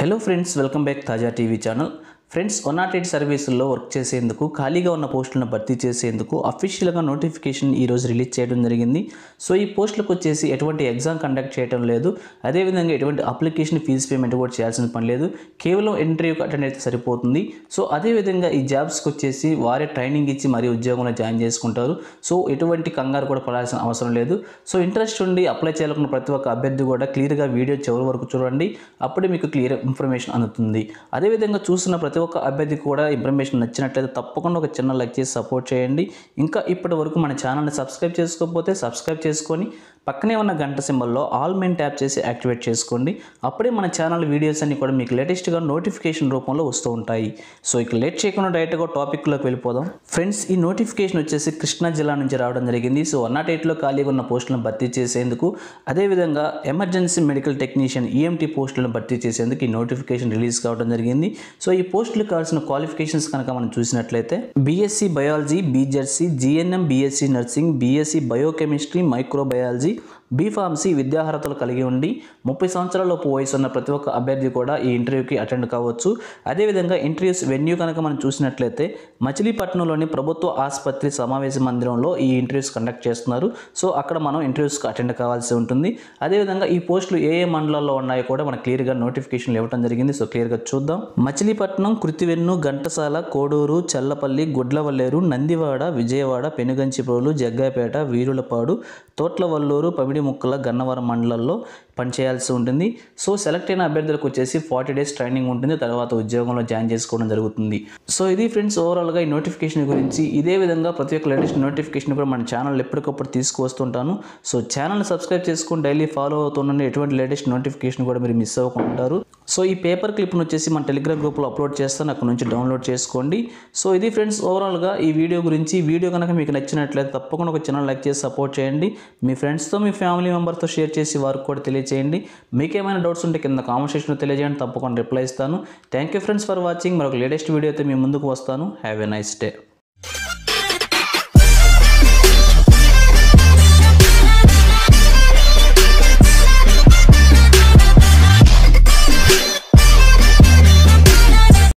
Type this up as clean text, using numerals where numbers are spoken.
Hello friends welcome back थाजा TV channel friends 108 सर्वीसुल्लो work चेसेंदुकु खालीगा उन्न पोस्टुलनु भर्ती चेसेंदुकु ऑफिशियल गा नोटिफिकेशन ई रोज रिलीज चेयडम जरिगिंदी। सो ई पोस्टुलकु वच्चेसी एटुवंटि एग्जाम कंडक्ट चेयडम लेदु, अदे विधंगा एटुवंटि अप्लिकेशन फीस पेमेंट कूडा चेयाल्सिन पनि लेदु, केवलं इंटर्व्यूकु अटेंड अयिते सरिपोतुंदी। सो अदे विधंगा ई जॉब्स कु वच्चेसी वारे ट्रैनिंग इच्ची मरी उद्योगंलो जायिन चेसुकुंटारु। सो एटुवंटि कंगारू कूडा पडाल्సిన अवसरं लेदु। सो इंट्रेस्ट उंडी अप्लाई चेयालनुकुन्न प्रति ओक्क अभ्यर्थी कूडा क्लियर गा वीडियो चिवरि वरकु चूडंడి, అప్పుడు మీకు క్లియర్ ఇన్ఫర్మేషన్ అందుతుంది। అదే విధంగా చూస్తున్న ఒక అభ్యర్థి కూడా ఇన్ఫర్మేషన్ నచ్చినట్లయితే తప్పకుండా ఒక చిన్న లైక్ చేసి సపోర్ట్ చేయండి। ఇంకా ఇప్పటివరకు మన ఛానల్ ని సబ్స్క్రైబ్ చేసుకోకపోతే సబ్స్క్రైబ్ చేసుకొని పక్కనే ఉన్న గంట సింబల్ లో ఆల్ మెయిన్ ట్యాప్ చేసి యాక్టివేట్ చేసుకోండి, అప్పుడే మన ఛానల్ వీడియోస్ అన్ని కూడా మీకు లేటెస్ట్ గా నోటిఫికేషన్ రూపంలో వస్తూ ఉంటాయి। సో ఇక లేట్ చేయకుండా డైరెక్ట్ గా టాపిక్ లోకి వెళ్ళిపోదాం। ఫ్రెండ్స్ ఈ నోటిఫికేషన్ వచ్చేసి కృష్ణా జిల్లా నుంచి రావడం జరిగింది। సో 108 లో ఖాళీగా ఉన్న పోస్టులను భర్తీ చేసేందుకు అదే విధంగా ఎమర్జెన్సీ మెడికల్ టెక్నీషియన్ EMT పోస్టులను భర్తీ చేసేందుకు ఈ నోటిఫికేషన్ రిలీజ్ కావడం జరిగింది। సో ఈ పోస్టులకు కావాల్సిన క్వాలిఫికేషన్స్ కనుక మనం చూసినట్లయితే BSc biology, BJC, GNM, BSc nursing, BSc biochemistry, microbiology, B pharmacy విద్యార్హతలు కలిగి ఉండి 30 సంవత్సరాల లోపు వయసు ఉన్న ప్రతి ఒక్క అభ్యర్థి కూడా ఈ ఇంటర్వ్యూకి అటెండ్ కావచ్చు। అదేవిధంగా ఇంటర్వ్యూస్ వెన్యూ కనుక మనం చూసినట్లయితే మచిలీపట్నంలోని ప్రభుత్వ ఆసుపత్రి సమావేశ మందిరంలో ఈ ఇంటర్వ్యూస్ కండక్ట్ చేస్తున్నారు। సో అక్కడ మనం ఇంటర్వ్యూస్కి అటెండ్ కావాల్సి ఉంటుంది। అదేవిధంగా ఈ పోస్టులు ఏ ఏ మండలాల్లో ఉన్నాయో కూడా మనకు క్లియర్గా నోటిఫికేషన్లు ఇవ్వడం జరిగింది। సో క్లియర్గా చూద్దాం। మచిలీపట్నం, కృతివెన్ను, ఘంటసాల, కోడూరు, చెల్లపల్లి, గొడ్లవల్లేరు, నందివాడ, విజయవాడ, పెనుగంచిపోలు, జగ్గైపేట, వీరులపాడు, తోట్లవల్లూరు, ముక్కల, గన్నవరం మండలాల్లో పనిచేయాల్సి ఉంటుంది। సో సెలెక్ట్ అయిన అభ్యర్థులకు వచ్చేసి 40 డేస్ ట్రైనింగ్ ఉంటుంది, తర్వాత ఉద్యోగంలో జాయిన్ చేసుకోవడం జరుగుతుంది। సో ఇది ఫ్రెండ్స్ ఓవరాల్గా ఈ నోటిఫికేషన్ గురించి। ఇదే విధంగా ప్రతి ఒక్క లేటెస్ట్ నోటిఫికేషన్ కూడా మన ఛానల్ ఎప్పటికప్పుడు తీసుకువస్తుంటాను। సో ఛానల్ని సబ్స్క్రైబ్ చేసుకుని డైలీ ఫాలో అవుతుండండి, ఎటువంటి లేటెస్ట్ నోటిఫికేషన్ కూడా మీరు మిస్ అవ్వకుంటారు। సో ఈ పేపర్ క్లిప్ను వచ్చేసి మన టెలిగ్రామ్ గ్రూప్లో అప్లోడ్ చేస్తాను, అక్కడ నుంచి డౌన్లోడ్ చేసుకోండి। సో ఇది ఫ్రెండ్స్ ఓవరాల్గా ఈ వీడియో గురించి। వీడియో కనుక మీకు నచ్చినట్లయితే తప్పకుండా ఒక ఛానల్ లైక్ చేసి సపోర్ట్ చేయండి, మీ ఫ్రెండ్స్తో మీ ఫ్యామిలీ మెంబర్తో షేర్ చేసి వారికి కూడా తెలియజేయండి। మీకేమైనా డౌట్స్ ఉంటే కింద కామెంట్ సెక్షన్లో తెలియజేయండి, తప్పకుండా రిప్లై ఇస్తాను। Thank you friends for watching, మరొక లేటెస్ట్ వీడియో అయితే మీ ముందుకు వస్తాను। Have a nice day.